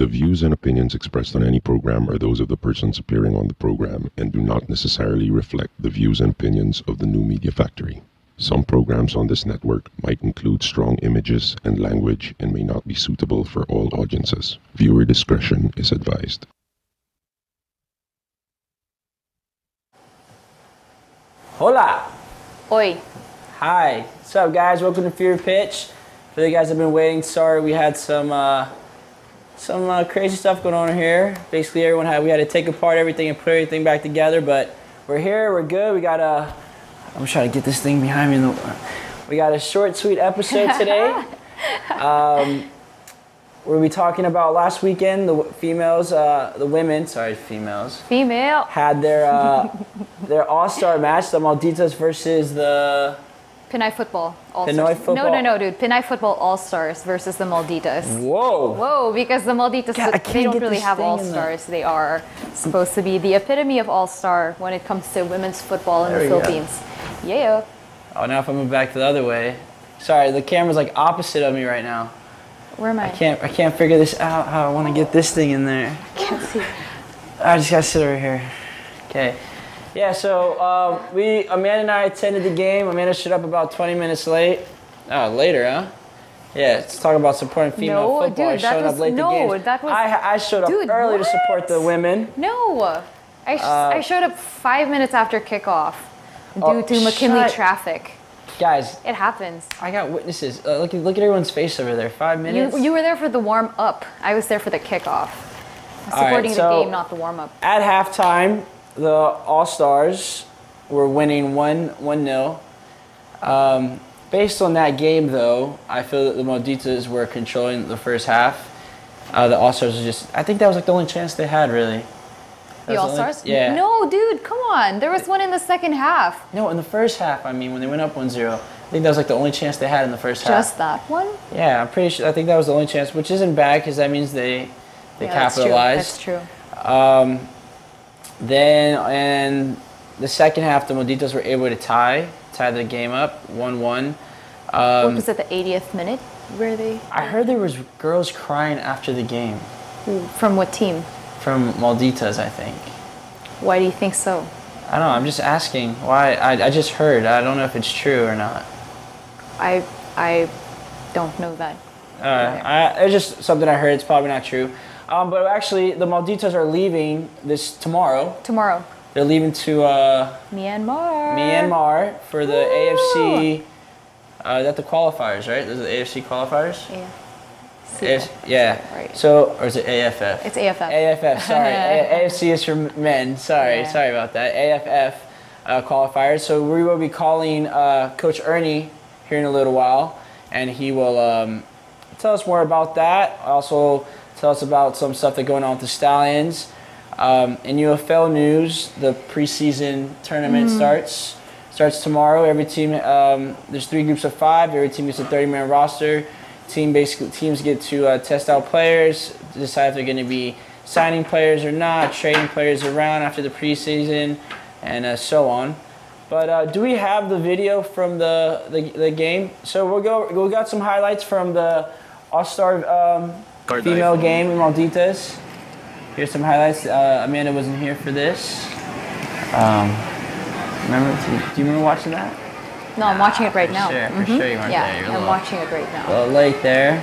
The views and opinions expressed on any program are those of the persons appearing on the program and do not necessarily reflect the views and opinions of the New Media Factory. Some programs on this network might include strong images and language and may not be suitable for all audiences. Viewer discretion is advised. Hola! Oi! Hi! What's up, guys? Welcome to Fever Pitch. For the guys that have been waiting, sorry we had some crazy stuff going on here. Basically, we had to take apart everything and put everything back together. But we're here. We're good. We got a. I'm trying to get this thing behind me. We got a short, sweet episode today. We'll be talking about last weekend. The women had their all-star match, the Malditas versus the. Pinay Football All-Stars. Pinay Football. No, dude. Pinay Football All-Stars versus the Malditas. Whoa. Whoa, because the Malditas, they don't really have All-Stars. They are supposed to be the epitome of All-Star when it comes to women's football in the Philippines. Go. Yeah. Oh, now if I move back to the other way. Sorry, the camera's like opposite of me right now. Where am I? I can't figure this out, how I want to get this thing in there. I can't see. I just got to sit over here. Okay. Yeah, so Amanda and I attended the game. Amanda showed up about 20 minutes late. Oh, later, huh? Yeah, let's talk about supporting female football. Dude, I showed up early to support the women. No, I showed up 5 minutes after kickoff due to McKinley traffic. Guys, it happens. I got witnesses. Look at everyone's face over there. 5 minutes. You were there for the warm up. I was there for the kickoff. Supporting the game, not the warm up. At halftime, the All-Stars were winning 1-0. Based on that game, though, I feel that the Malditas were controlling the first half. The All-Stars were just... I think that was like the only chance they had, really. The All-Stars? Yeah. No, dude, come on. There was one in the second half. No, in the first half, I mean, when they went up 1-0. I think that was like the only chance they had in the first half. Just that one? Yeah, I'm pretty sure. I think that was the only chance, which isn't bad because that means they capitalized. That's true. Then in the second half, the Malditas were able to tie the game up 1-1. What was it, the 80th minute? Where they? I heard there was girls crying after the game. From what team? From Malditas, I think. Why do you think so? I don't know. I'm just asking. Why? I just heard. I don't know if it's true or not. I don't know that. It's just something I heard. It's probably not true. But actually, the Malditas are leaving this tomorrow. Tomorrow. They're leaving to Myanmar for the AFC. That's the qualifiers, right? Those are the AFC qualifiers. Yeah. Right. So, or is it AFF? It's AFF. AFF. Sorry, AFC is for men. Sorry about that. AFF qualifiers. So we will be calling Coach Ernie here in a little while, and he will tell us more about that. Also. Tell us about some stuff that's going on with the Stallions. In UFL news, the preseason tournament starts tomorrow. Every team, there's three groups of five. Every team gets a 30-man roster. Teams get to test out players, decide if they're going to be signing players or not, trading players around after the preseason, and so on. But do we have the video from the game? So we got some highlights from the All-Star. Female game in Malditas. Here's some highlights. Amanda wasn't here for this. Do you remember watching that? No, I'm watching it right now. For sure you weren't there. I'm watching it right now. A little late there.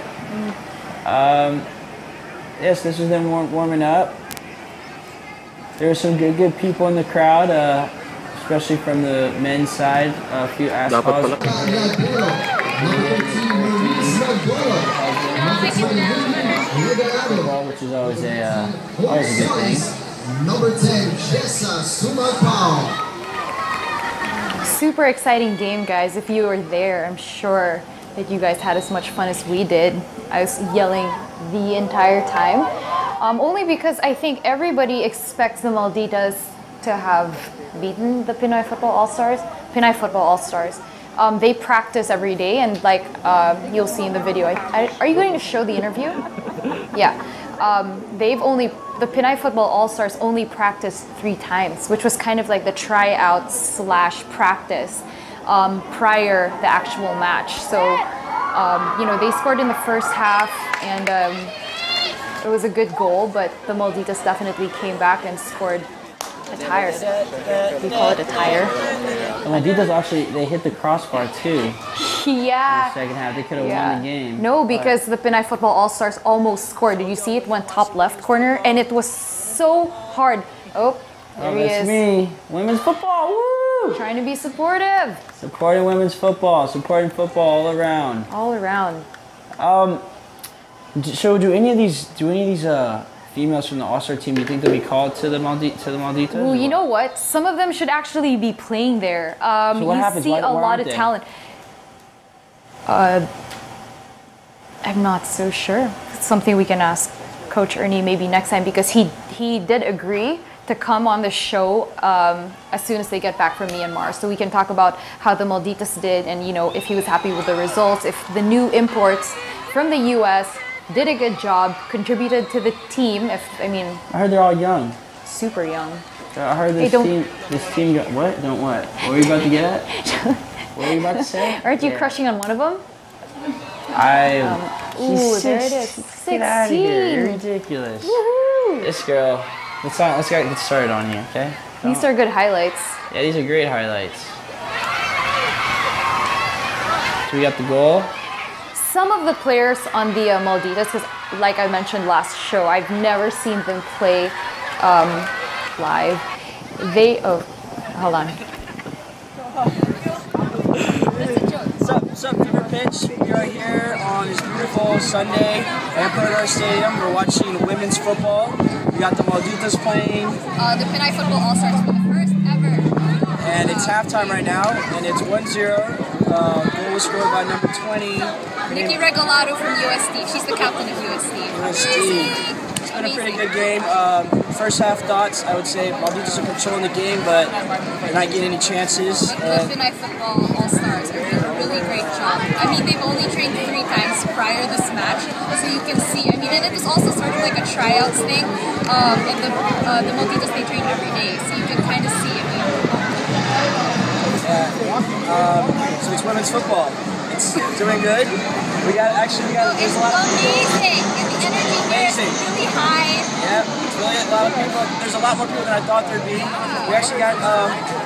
Yes, this was them warming up. There were some good people in the crowd, especially from the men's side. A few assholes. Which is always a good thing. Number 10, Jessa Sumapao. Super exciting game, guys. If you were there, I'm sure that you guys had as much fun as we did. I was yelling the entire time. Only because I think everybody expects the Malditas to have beaten the Pinay Football All-Stars. Pinay Football All-Stars. They practice every day, and like you'll see in the video. Are you going to show the interview? Yeah. The Pinay Football All-Stars only practiced 3 times, which was kind of like the tryout / practice prior the actual match. So, they scored in the first half, and It was a good goal, but the Malditas definitely came back and scored a tire. We call it a tire. The Malditas actually, they hit the crossbar too. Yeah. In the second half, they could have won the game. No, because the Pinay Football All-Stars almost scored. Did you see it? Went top left corner, and it was so hard. Oh, there he is. Me. Women's football. Woo! Trying to be supportive. Supporting women's football. Supporting football all around. All around. So do any of these females from the All-Star team, do you think they'll be called to the Malditas? Well, you know what? Some of them should actually be playing there. So what happens? You see a lot of talent. I'm not so sure. It's something we can ask Coach Ernie maybe next time, because he did agree to come on the show as soon as they get back from Myanmar, so we can talk about how the Malditas did, and you know, if he was happy with the results, if the new imports from the U.S. did a good job, contributed to the team. I heard they're all young. Super young. I heard this team got, what? Don't what? What were you about to get at? What were you about to say? Aren't you crushing on one of them? She's there it is. 16. Get out of here. You're ridiculous. Woohoo. This girl. Let's get started on you, okay? These are good highlights. Yeah, these are great highlights. So we got the goal. Some of the players on the Malditas, because like I mentioned last show, I've never seen them play live. Hold on. What's up? What's up, Fever Pitch? We are here on this beautiful Sunday at Emperador Stadium. We're watching women's football. We got the Malditas playing. The Pinay Football All-Stars for the first ever. And it's halftime right now, and it's 1-0. Goal was scored by number 20. Nikki Regalado from USD. She's the captain of USD. It's been a pretty good game. First half thoughts, I would say Malditas are controlling the game, but they're not getting any chances. The Pinay Football All-Stars are doing a really great job. They've only trained 3 times prior to this match, so you can see. And it was also sort of like a tryouts thing. And the Malditas, they train every day, so you can kind of see. So it's women's football. It's doing good. There's a lot of people. Amazing. And the energy here is really high. Yeah, it's really a lot of people. There's a lot more people than I thought there'd be. We actually got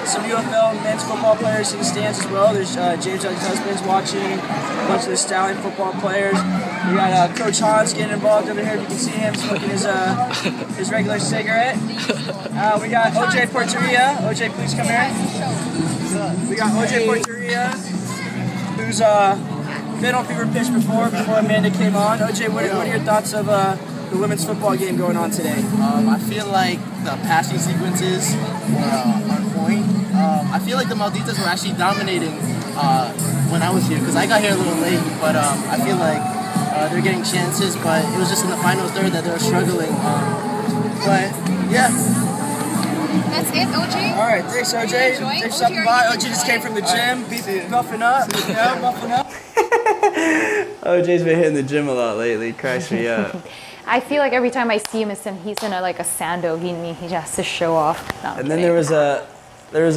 some UFL men's football players in the stands as well. There's James Husbands watching, a bunch of the Stallion football players. We got Coach Hans getting involved over here. If you can see him smoking his regular cigarette. We got OJ Porturia. OJ, please come here. We got OJ Porturia, who's been on Fever Pitch before Amanda came on. OJ, what are your thoughts of the women's football game going on today? I feel like the passing sequences were on point. I feel like the Malditas were actually dominating when I was here, because I got here a little late, but I feel like they're getting chances, but it was just in the final third that they were struggling. But yeah. That's it, OJ? All right, thanks, OJ. Thanks for stopping by. OJ just came from the gym, buffing up. Yeah, buffing up. OJ's been hitting the gym a lot lately. Cracks me up. I feel like every time I see him, he's in a sando. He has to show off. And then there was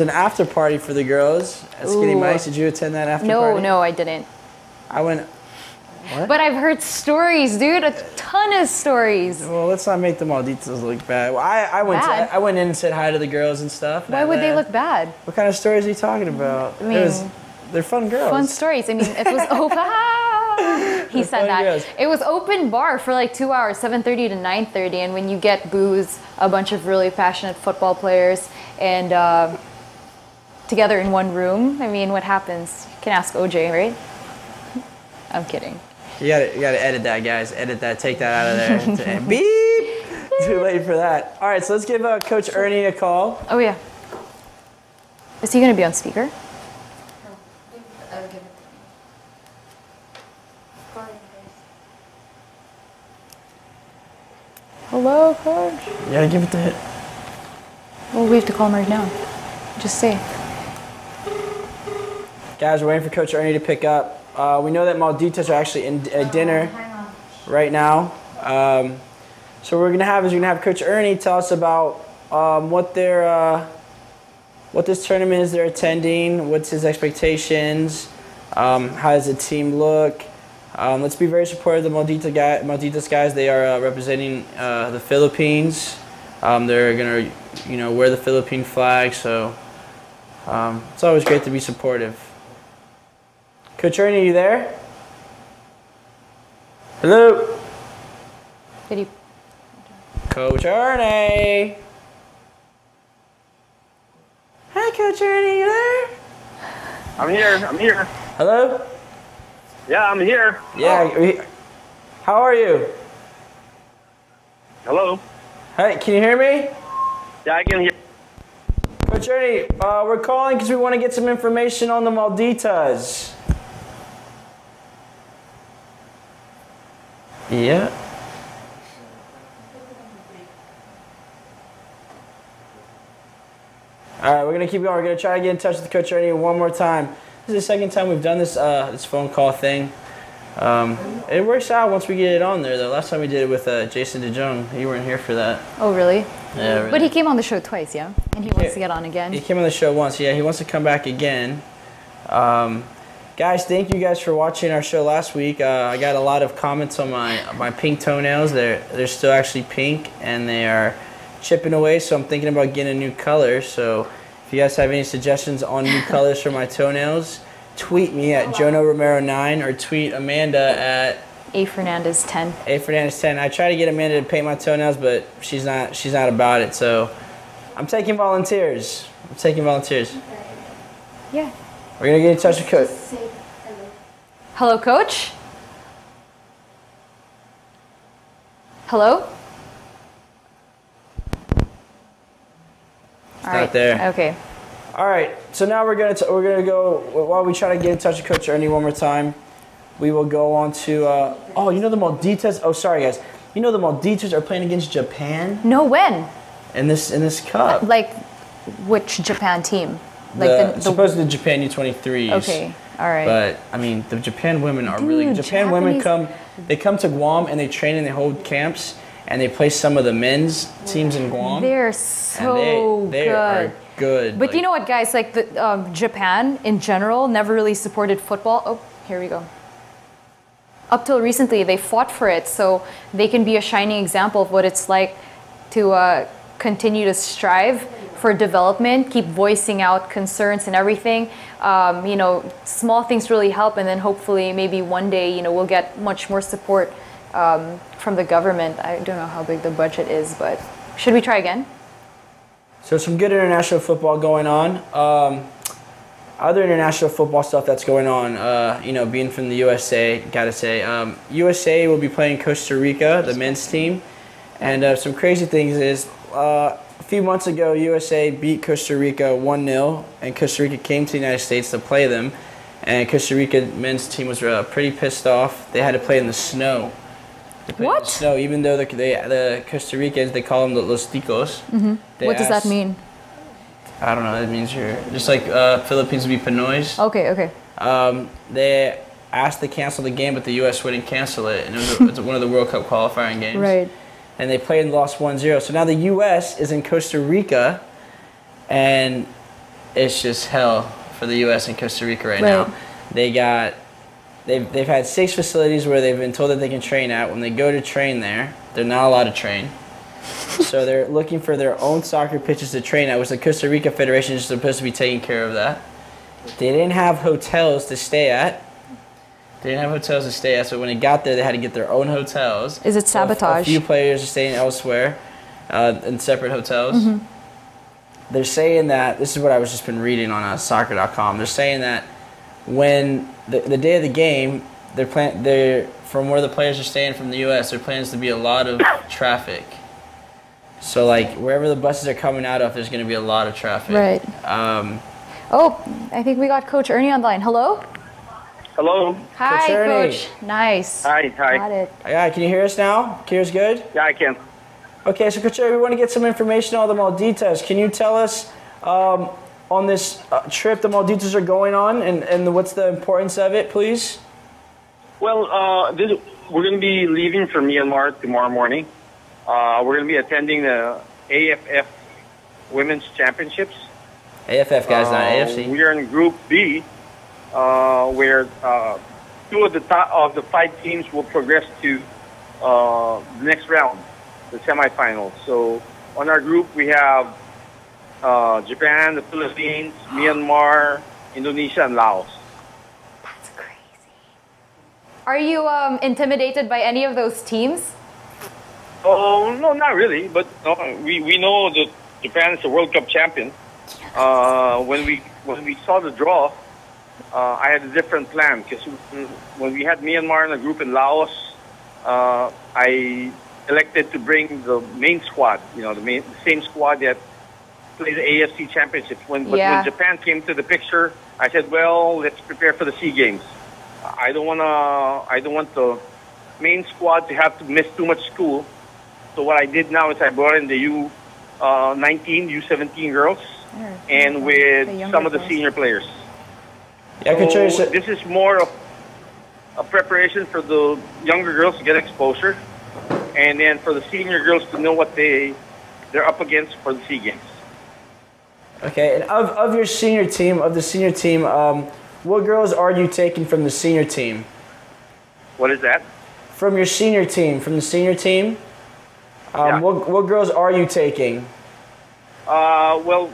an after party for the girls at Skinny Mike's. Did you attend that after party? No, I didn't. I went. What? But I've heard stories, dude. A ton of stories. Well, let's not make the Malditas look bad. Well, I went in and said hi to the girls and stuff. Why would they look bad? What kind of stories are you talking about? They're fun girls. Fun stories. It was open. He said that. Girls. It was open bar for 2 hours, 7:30 to 9:30. And when you get booze, a bunch of really passionate football players and together in one room. What happens? You can ask OJ, right? I'm kidding. You gotta edit that, guys. Edit that. Take that out of there. Beep! Too late for that. All right, so let's give Coach Ernie a call. Oh, yeah. Is he going to be on speaker? Hello, Coach. You gotta give it to him. Well, we have to call him right now. Just say. Guys, we're waiting for Coach Ernie to pick up. We know that Malditas are actually in dinner right now. So what we're gonna have Coach Ernie tell us about what this tournament is they're attending, what's his expectations, how does the team look, Let's be very supportive of the Malditas guys. They are representing the Philippines. They're gonna, you know, wear the Philippine flag. So it's always great to be supportive. Coach Ernie, are you there? Hello. Did he? Coach Ernie. Hi, Coach Ernie. You there? I'm here. I'm here. Hello. Yeah, I'm here. Yeah. Oh. How are you? Hello. Hey, can you hear me? Yeah, I can hear. Coach Ernie, we're calling because we want to get some information on the Malditas. Yeah. All right, we're going to keep going. We're going to try to get in touch with Coach Ernie one more time. This is the second time we've done this this phone call thing. It works out once we get it on there, though. Last time we did it with Jason DeJong, you weren't here for that. Oh, really? Yeah, really. But he came on the show twice, yeah? And he wants to get on again. He came on the show once, yeah. He wants to come back again. Guys, thank you guys for watching our show last week. I got a lot of comments on my pink toenails. They're still actually pink, and they are chipping away, so I'm thinking about getting a new color. So if you guys have any suggestions on new colors for my toenails, tweet me at Jonah Romero 9 or tweet Amanda at A Fernandez 10. A Fernandez 10. I try to get Amanda to paint my toenails, but she's not about it. So I'm taking volunteers. I'm taking volunteers. Yeah. We're gonna get in touch with Coach. Hello, Coach. Hello. It's not there. Okay. All right. So now we're gonna go while we try to get in touch with Coach Ernie one more time. We will go on to oh, you know the Malditas. Oh, sorry guys. You know the Malditas are playing against Japan. No, when? In this cup. Like, which Japan team? Like the supposedly the Japan U23s. Okay. All right. But I mean, the Japan women are Japanese women come to Guam and they train and they hold camps. And they play some of the men's teams in Guam. They're so they good. Are good. But like, you know what, guys? Like the Japan in general never really supported football. Oh, here we go. Up till recently, they fought for it, so they can be a shining example of what it's like to continue to strive for development, keep voicing out concerns and everything. You know, small things really help, and then hopefully, maybe one day, you know, we'll get much more support. From the government. I don't know how big the budget is, but should we try again? So some good international football going on. Other international football stuff that's going on, you know, being from the USA, gotta say. USA will be playing Costa Rica, the men's team. And some crazy things is, a few months ago, USA beat Costa Rica 1-0, and Costa Rica came to the United States to play them. And Costa Rica men's team was pretty pissed off. They had to play in the snow. What? So even though the Costa Ricans, they call them Los Ticos. Mm-hmm. What does that mean? I don't know. It means you're just like Philippines would be Pinoys. Okay, okay. They asked to cancel the game, but the U.S. wouldn't cancel it. And it was one of the World Cup qualifying games. Right. And they played and lost 1-0. So now the U.S. is in Costa Rica, and it's just hell for the U.S. and Costa Rica right now. They got... They've had 6 facilities where they've been told that they can train at. When they go to train there, they're not allowed to train. So they're looking for their own soccer pitches to train at, which the Costa Rica Federation is supposed to be taking care of that. They didn't have hotels to stay at. So when they got there, they had to get their own hotels. Is it sabotage? A few players are staying elsewhere in separate hotels. Mm-hmm. They're saying that, this is what I was just been reading on soccer.com, they're saying that when the day of the game, from where the players are staying from the U.S., there plans to be a lot of traffic. So, like, wherever the buses are coming out of, there's going to be a lot of traffic. Right. Oh, I think we got Coach Ernie on the line. Hello? Hello. Hi, Coach Ernie. Coach. Nice. Hi, hi. Got it. Yeah, can you hear us now? Can you hear us good? Yeah, I can. Okay, so, Coach Ernie, we want to get some information on the Malditas. Can you tell us... on this trip the Malditas are going on, and what's the importance of it, please? Well, we're going to be leaving for Myanmar tomorrow morning. We're going to be attending the AFF Women's Championships. AFF, guys, not AFC. We are in Group B, where two of the top of the 5 teams will progress to the next round, the semifinals. So on our group, we have Japan, the Philippines, Myanmar, Indonesia, and Laos. That's crazy. Are you intimidated by any of those teams? Oh, no, not really. But we know that Japan is a World Cup champion. When we saw the draw, I had a different plan, because when we had Myanmar in a group in Laos, I elected to bring the main squad, you know, the same squad that played the AFC Championships. But when Japan came to the picture, I said, well, let's prepare for the SEA Games. I don't want the main squad to have to miss too much school. So what I did now is I brought in the U19, U17 girls, and with some of the senior players. So this is more of a preparation for the younger girls to get exposure, and then for the senior girls to know what they're up against for the SEA Games. Okay, and of your senior team, what girls are you taking from the senior team? What is that? From your senior team, what girls are you taking? Well,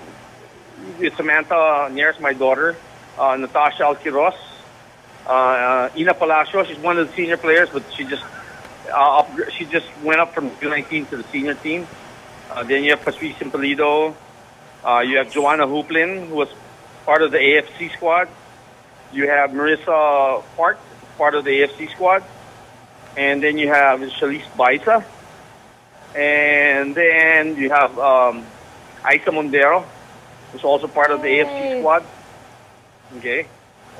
Samantha Nair is my daughter. Natasha Alquiros, Ina Palacio. She's one of the senior players, but she just went up from U19 to the senior team. Then you have Patricia Impelido. You have Joanna Hooplin, who was part of the AFC squad. You have Marissa Park, part of the AFC squad. And then you have Shalice Baiza. And then you have Isa Mondero, who's also part of the AFC squad. Okay,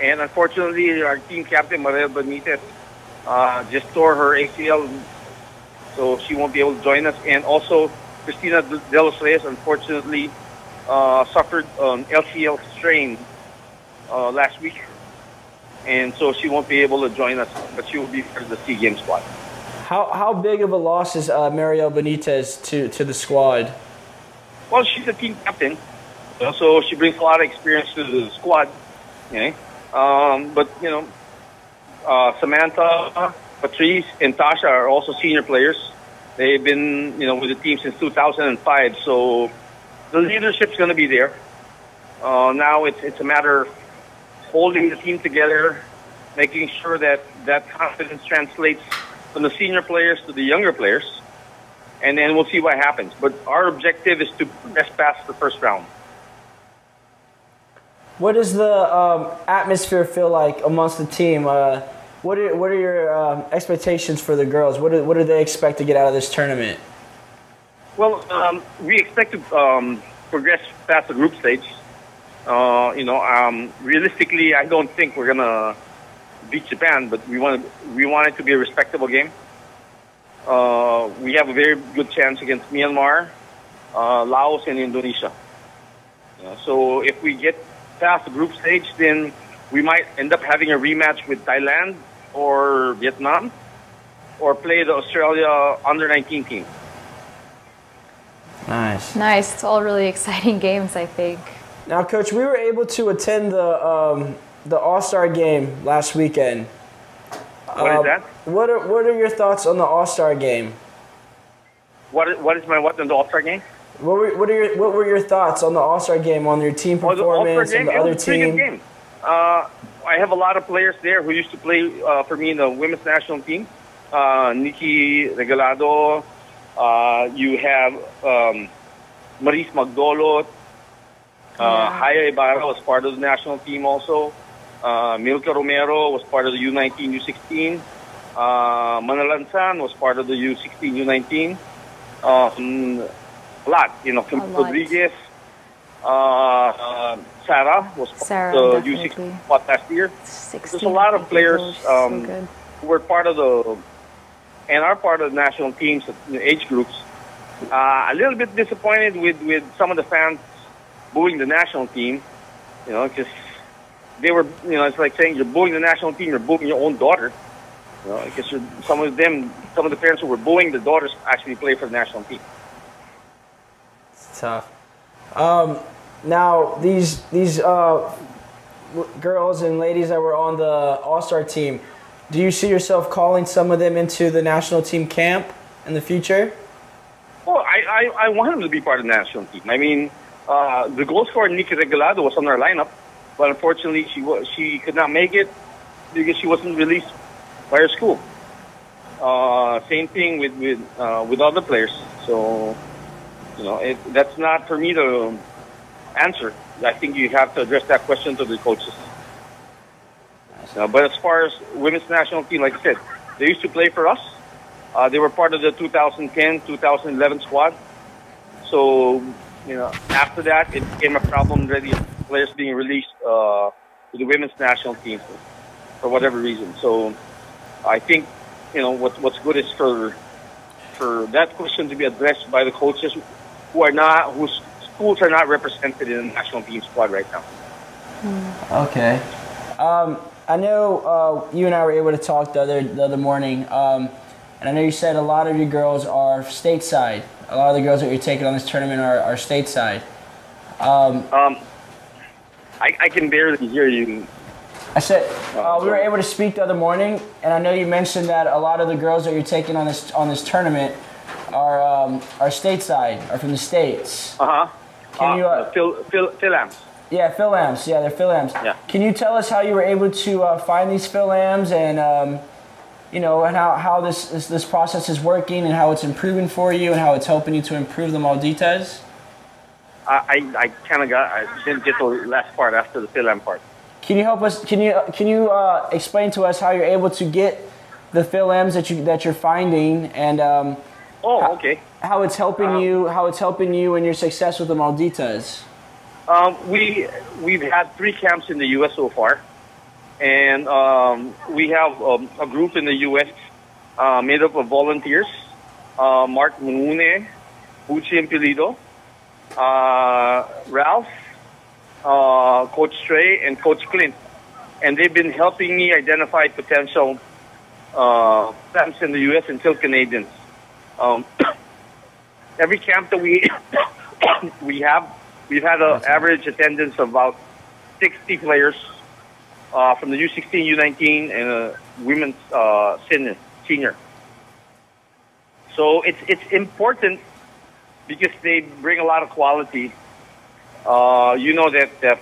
and unfortunately, our team captain, Maria Benitez, just tore her ACL, so she won't be able to join us. And also, Cristina De Los Reyes, unfortunately, suffered an LCL strain last week, and so she won't be able to join us, but she will be part of the SEA Games squad. How big of a loss is Maria Benitez to the squad? Well, she's a team captain, so she brings a lot of experience to the squad. Okay. But, you know, Samantha, Patrice, and Tasha are also senior players. They've been, you know, with the team since 2005. So the leadership's going to be there. Now it's a matter of holding the team together, making sure that that confidence translates from the senior players to the younger players. And then we'll see what happens. But our objective is to progress past the first round. What does the atmosphere feel like amongst the team? What are your expectations for the girls? What do they expect to get out of this tournament? Well, we expect to progress past the group stage. Realistically, I don't think we're gonna beat Japan, but we want it to be a respectable game. We have a very good chance against Myanmar, Laos, and Indonesia. So if we get past the group stage, then we might end up having a rematch with Thailand or Vietnam, or play the Australia under-19 team. Nice. It's all really exciting games, I think. Now, Coach, we were able to attend the All-Star game last weekend. What is that? What are your thoughts on the All-Star game? What on the All-Star game? What were your thoughts on the All-Star game, on your team performance, and the other team? Game. I have a lot of players there who used to play for me in the women's national team. Nikki Regalado. You have Maris Magdolot. Haya Ibarra was part of the national team also. Milka Romero was part of the U19, U16. Manalansan was part of the U16, U19. A lot, you know, Rodriguez, Sarah was part of the U16 squad last year. There's a lot of players who were part of the, and are part of the national teams, age groups. A little bit disappointed with some of the fans booing the national team, you know, because they were, you know, it's like saying you're booing the national team, you're booing your own daughter. You know, because some of the parents who were booing the daughters actually play for the national team. Tough. Now these girls and ladies that were on the All-Star team, Do you see yourself calling some of them into the national team camp in the future? Well, I want them to be part of the national team. I mean, the goal scorer Nikki Regalado was on our lineup, but unfortunately she could not make it because she wasn't released by her school. Same thing with other players. So, you know, that's not for me to answer. I think you have to address that question to the coaches. But as far as women's national team, like I said, they used to play for us. They were part of the 2010-2011 squad. So, you know, after that, it became a problem already, players being released to the women's national team for whatever reason. So I think, you know, what's good is for that question to be addressed by the coaches whose schools are not represented in the national team squad right now. Okay. I know you and I were able to talk the other morning, and I know you said a lot of your girls are stateside. A lot of the girls that you're taking on this tournament are stateside. I can barely hear you. I said we were able to speak the other morning, and I know you mentioned that a lot of the girls that you're taking on this tournament are stateside, are from the States. Can you Philams? Yeah, Philams. Yeah, they're Philams. Yeah. Can you tell us how you were able to find these Philams, and you know, and how this process is working, and how it's improving for you, and how it's helping you to improve the Malditas? I kind of didn't get the last part after the Philam part. Can you help us? Can you explain to us how you're able to get the Philams that you're finding, and how it's helping you, and your success with the Malditas? We've had 3 camps in the U.S. so far, and we have a group in the U.S. Made up of volunteers: Mark Mune, Patricia Impelido, Ralph, Coach Trey, and Coach Clint, and they've been helping me identify potential camps in the U.S. until Canadians. Every camp that we have, we've had an average attendance of about 60 players from the U16, U19, and women's senior. So it's important because they bring a lot of quality. You know that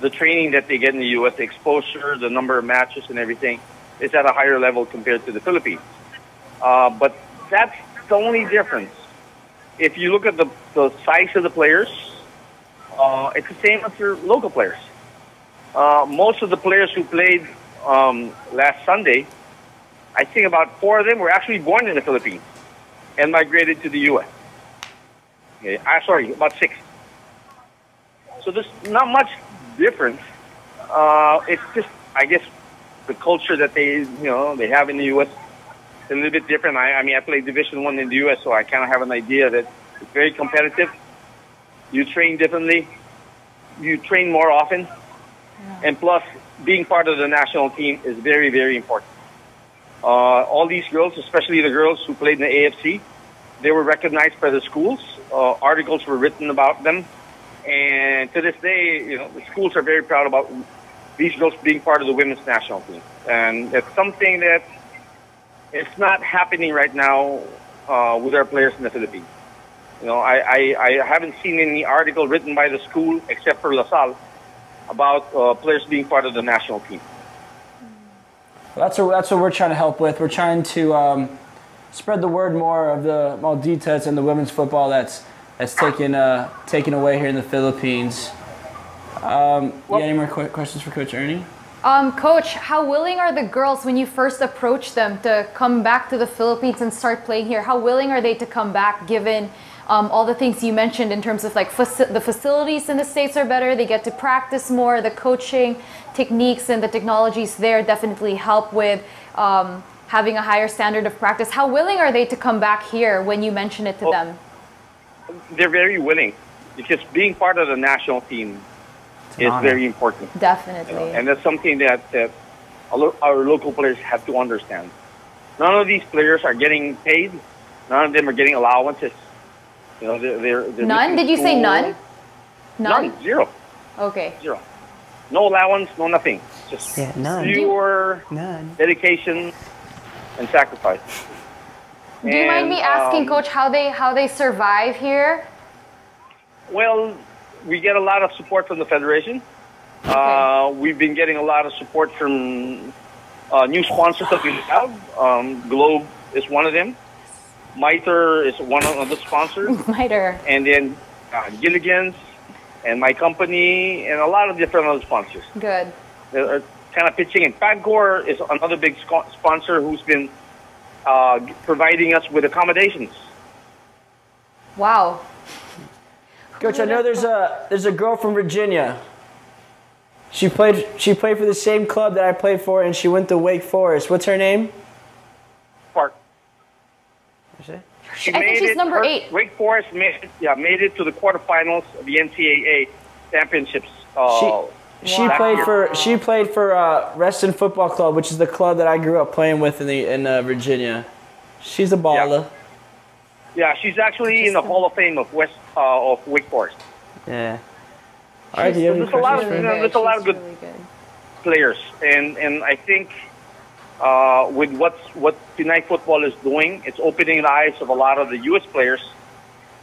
the training that they get in the U.S., the exposure, the number of matches and everything, is at a higher level compared to the Philippines. But that's the only difference. If you look at the size of the players, it's the same as your local players. Most of the players who played last Sunday, I think about 4 of them were actually born in the Philippines and migrated to the U.S. Okay. Sorry, about 6. So there's not much difference. It's just, I guess, the culture that they have in the U.S. is a little bit different. I mean, I played Division I in the U.S., so I kind of have an idea that it's very competitive. You train differently. You train more often. And plus, being part of the national team is very, very important. All these girls, especially the girls who played in the AFC, they were recognized by the schools. Articles were written about them. And to this day, you know, the schools are very proud about these girls being part of the women's national team. And that's something that it's not happening right now with our players in the Philippines. You know, I haven't seen any article written by the school, except for La Salle, about players being part of the national team. Well, that's what we're trying to help with. We're trying to spread the word more of the Malditas and the women's football that's taken away here in the Philippines. Well, any more questions for Coach Ernie? Coach, how willing are the girls when you first approach them to come back to the Philippines and start playing here? How willing are they to come back, given all the things you mentioned in terms of like the facilities in the States are better, they get to practice more, the coaching techniques and the technologies there definitely help with having a higher standard of practice. How willing are they to come back here when you mention it to them? They're very willing, because being part of the national team is very important. Definitely. You know, and that's something that our local players have to understand. None of these players are getting paid. None of them are getting allowances. You know, they're none? Did you say none? None? None. Zero. Okay. Zero. No allowance, no nothing. Just pure dedication and sacrifice. Do you mind me asking, Coach, how they survive here? Well, we get a lot of support from the Federation. Okay. We've been getting a lot of support from new sponsors that we have. Globe is one of them. MITRE is one of the sponsors. MITRE. And then Gilligan's and my company and a lot of different other sponsors. Good. They're kind of pitching in. Pagcor is another big sponsor who's been providing us with accommodations. Wow. Coach, I know there's a girl from Virginia. She played for the same club that I played for, and she went to Wake Forest. What's her name? Park. I think she's number 8. Wake Forest made it to the quarterfinals of the NCAA championships. She played for Reston Football Club, which is the club that I grew up playing with in Virginia. She's a baller. Yeah, she's actually in the Hall of Fame of Wake Forest. Yeah. All right, there's a lot of good players, and I think with what Pinay Football is doing, it's opening the eyes of a lot of the U.S. players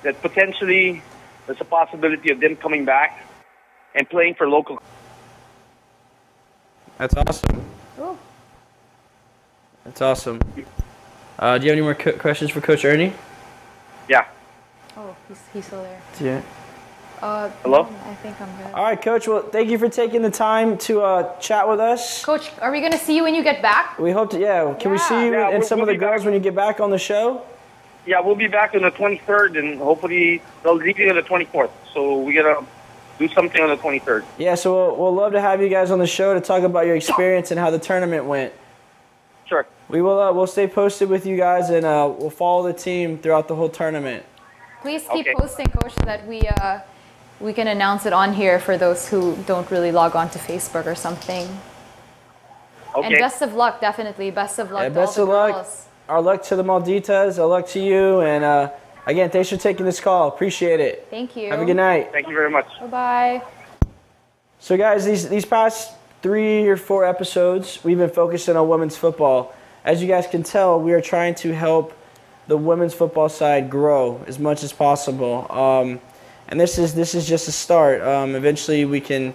that potentially there's a possibility of them coming back and playing for local. That's awesome. Cool. That's awesome. Do you have any more questions for Coach Ernie? Yeah. Oh, he's still there. Yeah. Hello? I think I'm good. All right, Coach. Well, thank you for taking the time to chat with us. Coach, are we going to see you when you get back? We hope to, yeah. Can we see you and some of the girls when you get back on the show? Yeah, we'll be back on the 23rd, and hopefully they'll leave you on the 24th. So we got to do something on the 23rd. Yeah, so we'll love to have you guys on the show to talk about your experience and how the tournament went. Sure. We will. We'll stay posted with you guys, and we'll follow the team throughout the whole tournament. Please keep posting, Coach, so that we can announce it on here for those who don't really log on to Facebook or something. Okay. And best of luck, definitely. Best of luck. Yeah, best of luck. Our luck to the Malditas. Our luck to you. And again, thanks for taking this call. Appreciate it. Thank you. Have a good night. Thank you very much. Bye bye. So, guys, these past 3 or 4 episodes, we've been focusing on women's football. As you guys can tell, we are trying to help the women's football side grow as much as possible, and this is just a start. Eventually, we can,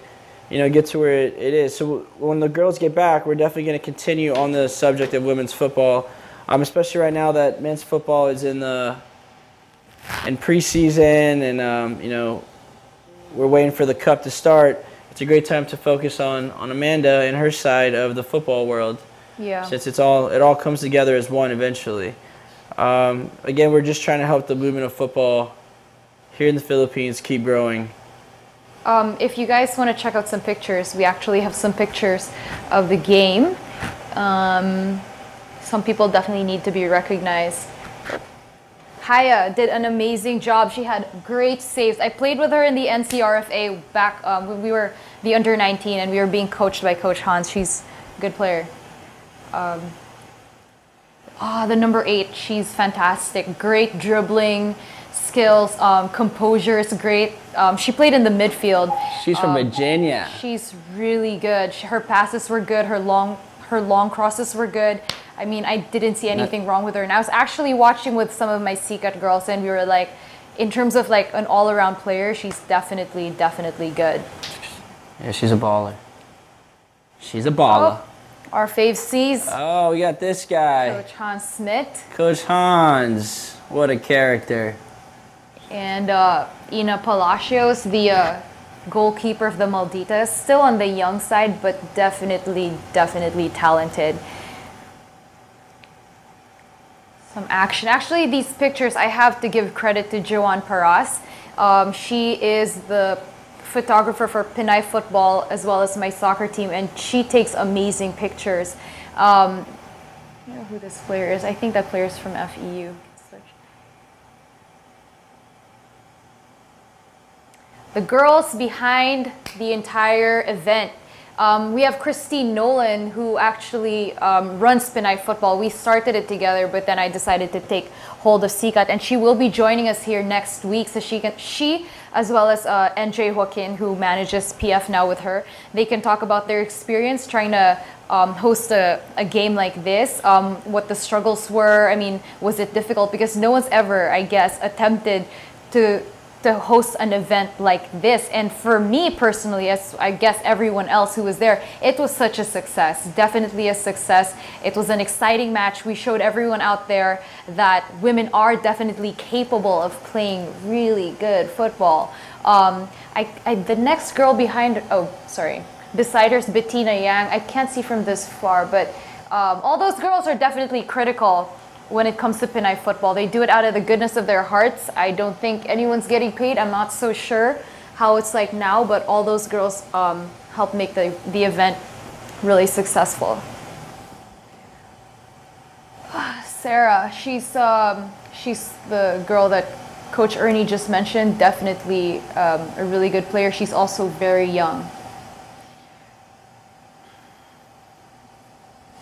get to where it is. So when the girls get back, we're definitely going to continue on the subject of women's football, especially right now that men's football is in preseason, and we're waiting for the cup to start. It's a great time to focus on Amanda and her side of the football world. Yeah. Since it all comes together as one eventually. Again, we're just trying to help the movement of football here in the Philippines keep growing. If you guys want to check out some pictures, we actually have some pictures of the game. Some people definitely need to be recognized. Haya did an amazing job. She had great saves. I played with her in the NCRFA back when we were the under-19 and we were being coached by Coach Hans. She's a good player. The number 8, she's fantastic. Great dribbling skills, composure is great. She played in the midfield. She's from Virginia. She's really good. Her passes were good. Her long crosses were good. I mean, I didn't see anything wrong with her. And I was actually watching with some of my Seagate girls, and we were like, in terms of like an all-around player, she's definitely good. Yeah, she's a baller. She's a baller. Oh, our fave C's. Oh, we got this guy. Coach Hans Smith. Coach Hans. What a character. And Ina Palacio, the goalkeeper of the Malditas. Still on the young side, but definitely talented. Some action. Actually, these pictures, I have to give credit to Joanne Paras. She is the photographer for Pinay Football as well as my soccer team, and she takes amazing pictures. I don't know who this player is. I think that player is from FEU. The girls behind the entire event. We have Christine Nolan, who actually runs Pinay Football. We started it together, but then I decided to take hold of SEACAT, and she will be joining us here next week. So she as well as NJ Joaquin, who manages PF now with her, they can talk about their experience trying to host a game like this, what the struggles were. I mean, was it difficult? Because no one's ever, I guess, attempted to host an event like this. And for me personally, as I guess everyone else who was there, it was such a success, definitely a success. It was an exciting match. We showed everyone out there that women are definitely capable of playing really good football. The next girl beside her is Bettina Yang. I can't see from this far, but all those girls are definitely critical when it comes to Pinay Football. They do it out of the goodness of their hearts. I don't think anyone's getting paid. I'm not so sure how it's like now, but all those girls help make the event really successful. Sarah, she's the girl that Coach Ernie just mentioned, definitely a really good player. She's also very young.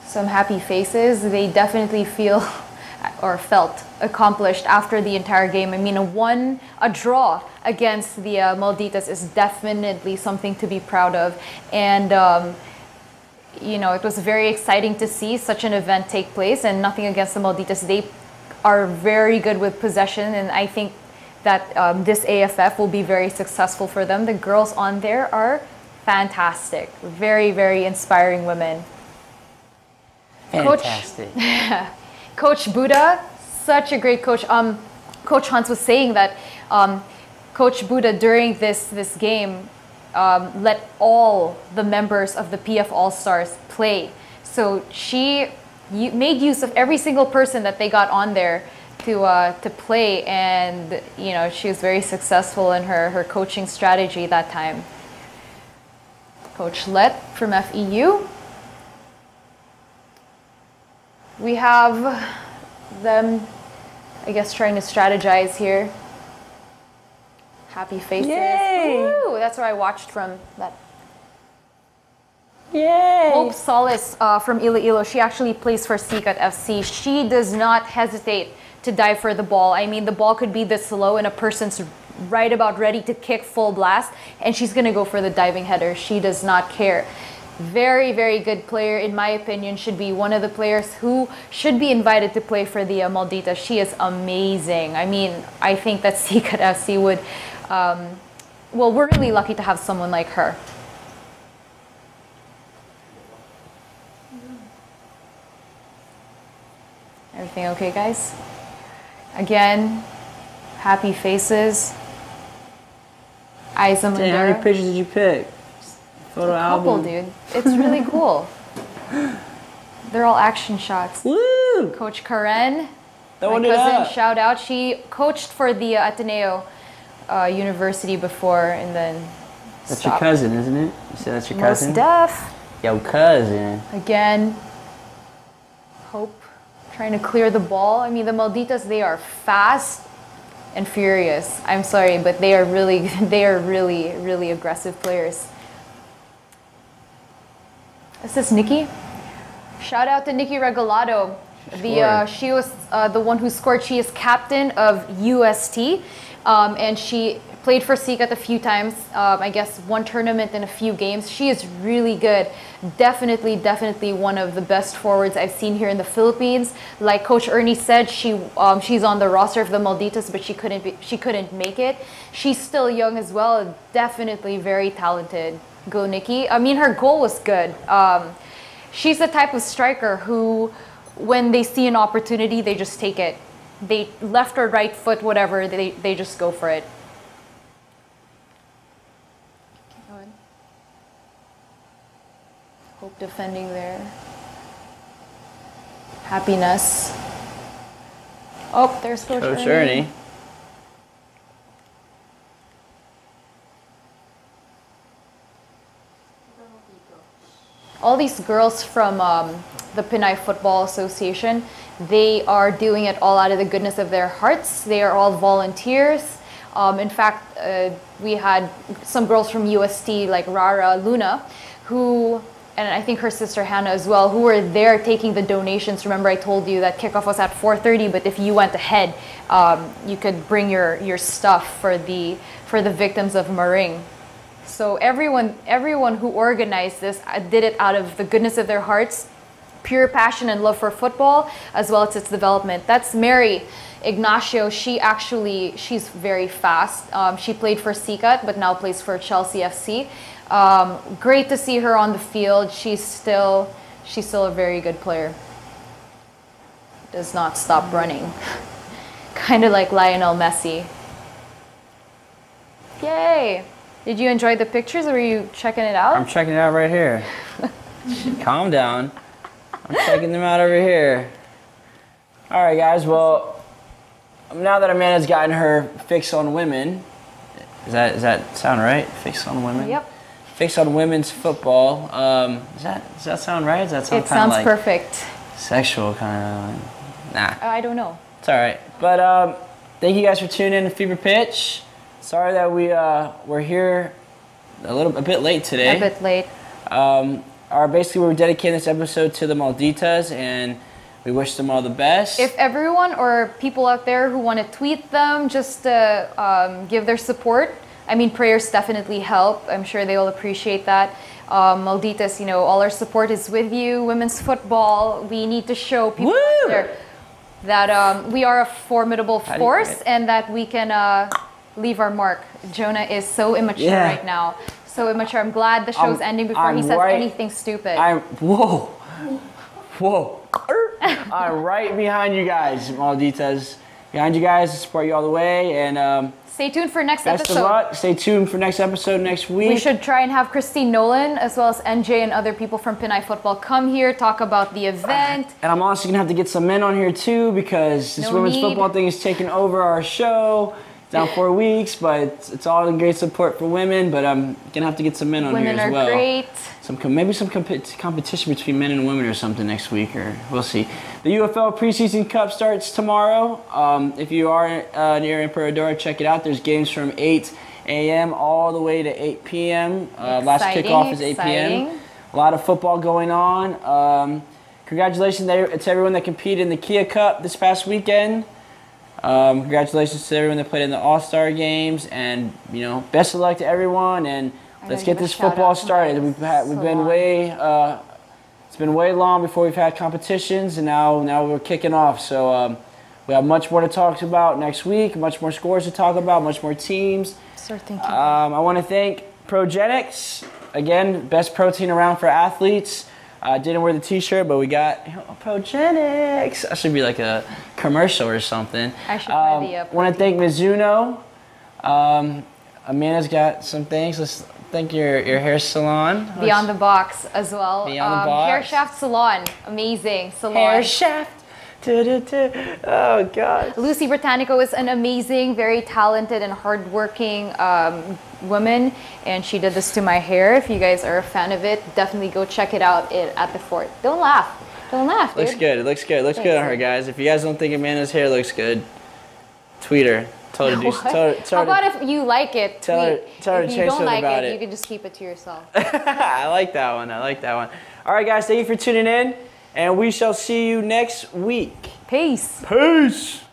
Some happy faces. They definitely feel or felt accomplished after the entire game. I mean, a draw against the Malditas is definitely something to be proud of. And, you know, it was very exciting to see such an event take place, and nothing against the Malditas. They are very good with possession, and I think that this AFF will be very successful for them. The girls on there are fantastic, very, very inspiring women. Fantastic. Coach Buddha, such a great coach. Coach Hans was saying that Coach Buddha during this game let all the members of the PF All-Stars play. So she made use of every single person that they got on there to play, and you know, she was very successful in her coaching strategy that time. Coach Lett from FEU. We have them, I guess, trying to strategize here. Happy faces. Yay! Woo! That's where I watched from. That. Yay! Hope Solis from Iloilo. She actually plays for Seagate FC. She does not hesitate to dive for the ball. I mean, the ball could be this low, and a person's right about ready to kick full blast, and she's going to go for the diving header. She does not care. Very, very good player, in my opinion. Should be one of the players who should be invited to play for the Malditas. She is amazing. I mean, I think that Seagate FC would, well, we're really lucky to have someone like her. Everything okay, guys? Again, happy faces. Isa Mondero. How many pictures did you pick? Photo album. Dude. It's really cool. They're all action shots. Woo! Coach Karen, my cousin, shout out. She coached for the Ateneo University before, and then that's stopped. Your cousin, isn't it? You said that's your cousin? Most deaf. Yo, cousin. Again, Hope trying to clear the ball. I mean, the Malditas, they are fast and furious. I'm sorry, but they are really aggressive players. This is Nikki. Shout out to Nikki Regalado. She was the one who scored. She is captain of UST, and she played for Seagate a few times. I guess one tournament and a few games. She is really good. Definitely one of the best forwards I've seen here in the Philippines. Like Coach Ernie said, she's on the roster of the Malditas, but she couldn't make it. She's still young as well. Definitely very talented. Go Nikki. I mean, her goal was good. She's the type of striker who, when they see an opportunity, they just take it. They left or right foot, whatever, they just go for it. Keep going. Hope defending there. Happiness. Oh, there's Coach Ernie. All these girls from the Pinay Football Association, they are doing it all out of the goodness of their hearts. They are all volunteers. In fact, we had some girls from UST, like Rara Luna, who, and I think her sister Hannah as well, who were there taking the donations. Remember I told you that kickoff was at 4:30, but if you went ahead, you could bring your stuff for the victims of Maring. So everyone who organized this did it out of the goodness of their hearts, pure passion and love for football, as well as its development. That's Mary Ignacio. She's very fast. She played for Sikat, but now plays for Chelsea FC. Great to see her on the field. She's still a very good player. Does not stop running. Kind of like Lionel Messi. Yay! Did you enjoy the pictures, or were you checking it out? I'm checking it out right here. Calm down. I'm checking them out over here. All right, guys. Well, now that Amanda's gotten her fix on women, does that sound right? Fix on women. Yep. Fix on women's football. Does that sound right? Does that sound kind of like perfect? Sexual kind of. Nah. I don't know. It's all right. But thank you guys for tuning in to Fever Pitch. Sorry that we're here a bit late today. A bit late. Basically, we're dedicating this episode to the Malditas, and we wish them all the best. If everyone or people out there who want to tweet them just to give their support, I mean, prayers definitely help. I'm sure they will appreciate that. Malditas, you know, all our support is with you. Women's football, we need to show people out there that we are a formidable force and that we can... leave our mark. Jonah is so immature right now. So immature. I'm glad the show's ending before he says anything stupid. Whoa. I'm right behind you guys, Malditas. Behind you guys, support you all the way. And stay tuned for next episode. Best of luck. Stay tuned for next episode next week. We should try and have Christine Nolan as well as NJ and other people from Pinay Football come here, talk about the event. And I'm also going to have to get some men on here too, because this women's football thing is taking over our show. Down 4 weeks, but it's all in great support for women. But I'm gonna have to get some men on here as well. Women are great. Maybe some competition between men and women or something next week, or we'll see. The UFL preseason cup starts tomorrow. If you are near Emperador, check it out. There's games from 8 a.m. all the way to 8 p.m. Last kickoff is 8 p.m. A lot of football going on. Congratulations to everyone that competed in the Kia Cup this past weekend. Congratulations to everyone that played in the All-Star games, and you know, best of luck to everyone, and let's get this football started. It's been way long before we've had competitions, and now we're kicking off. So we have much more to talk about next week, much more scores to talk about, much more teams. Start thinking. I want to thank Progenics again, best protein around for athletes. I didn't wear the t-shirt, but we got Progenics. That should be like a commercial or something. I should wear the I want to thank Mizuno. Amanda's got some things. Let's thank your hair salon. Beyond the Box as well. Beyond the Box. Hair Shaft Salon. Amazing salon. Hair Shaft. Oh, God. Lucy Britannico is an amazing, very talented and hardworking woman, and she did this to my hair. If you guys are a fan of it, definitely go check it out at the Fort. Don't laugh. Don't laugh, dude. Looks good. It looks good. Looks good on her, guys. If you guys don't think Amanda's hair looks good, tweet her. Tell her to do something. How about if you like it? Tell her to change something about it. If you don't like it, you can just keep it to yourself. I like that one. I like that one. All right, guys. Thank you for tuning in. And we shall see you next week. Peace. Peace.